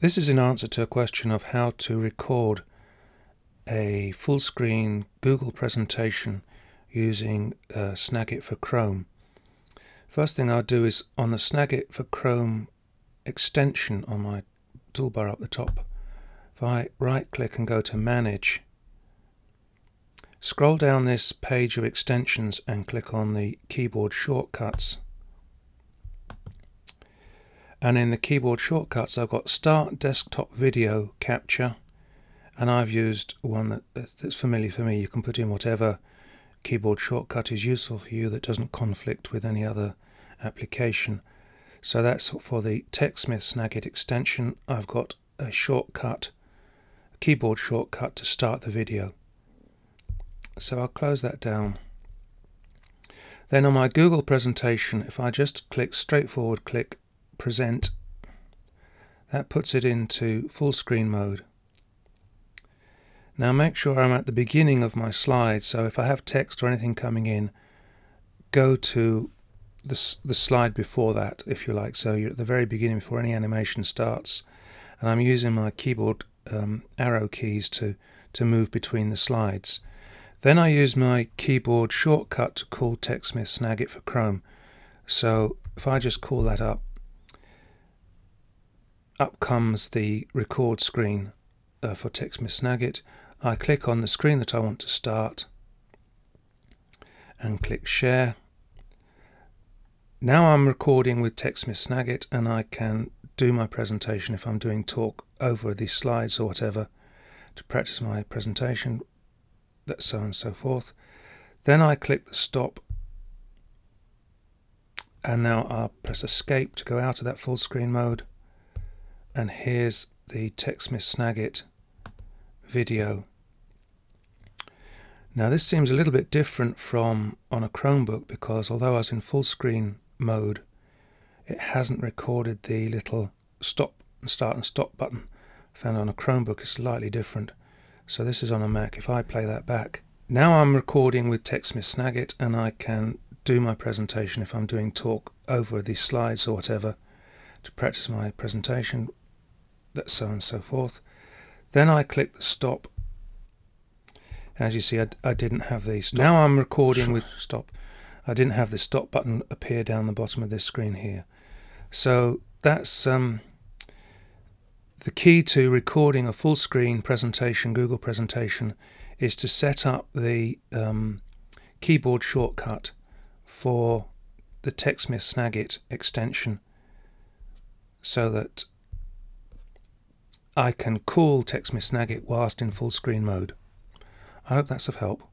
This is in answer to a question of how to record a full-screen Google presentation using Snagit for Chrome. First thing I'll do is on the Snagit for Chrome extension on my toolbar up the top, if I right-click and go to Manage, scroll down this page of extensions and click on the keyboard shortcuts. And in the keyboard shortcuts I've got Start Desktop Video Capture, and I've used one that's familiar for me. You can put in whatever keyboard shortcut is useful for you that doesn't conflict with any other application. So that's for the TechSmith Snagit extension. I've got a shortcut, a keyboard shortcut to start the video. So I'll close that down. Then on my Google presentation, if I just click straightforward click Present, that puts it into full screen mode. Now make sure I'm at the beginning of my slide, so if I have text or anything coming in, go to the slide before that, if you like, so you're at the very beginning before any animation starts. And I'm using my keyboard arrow keys to move between the slides. Then I use my keyboard shortcut to call TechSmith Snagit for Chrome. So if I just call that up, up comes the record screen for TechSmith Snagit. I click on the screen that I want to start and click Share. Now I'm recording with TechSmith Snagit and I can do my presentation if I'm doing talk over the slides or whatever to practice my presentation, that so and so forth. Then I click the stop and now I'll press Escape to go out of that full screen mode. And here's the TechSmith Snagit video. Now this seems a little bit different from on a Chromebook, because although I was in full screen mode, it hasn't recorded the little stop and start and stop button found on a Chromebook. It's slightly different. So this is on a Mac. If I play that back, now I'm recording with TechSmith Snagit and I can do my presentation if I'm doing talk over the slides or whatever to practice my presentation, that so and so forth. Then I click the stop. As you see, I didn't have the stop. Now I'm recording with stop. I didn't have the stop button appear down the bottom of this screen here. So that's the key to recording a full screen presentation, Google presentation, is to set up the keyboard shortcut for the TechSmith Snagit extension, so that I can call TechSmith Snagit whilst in full screen mode. I hope that's of help.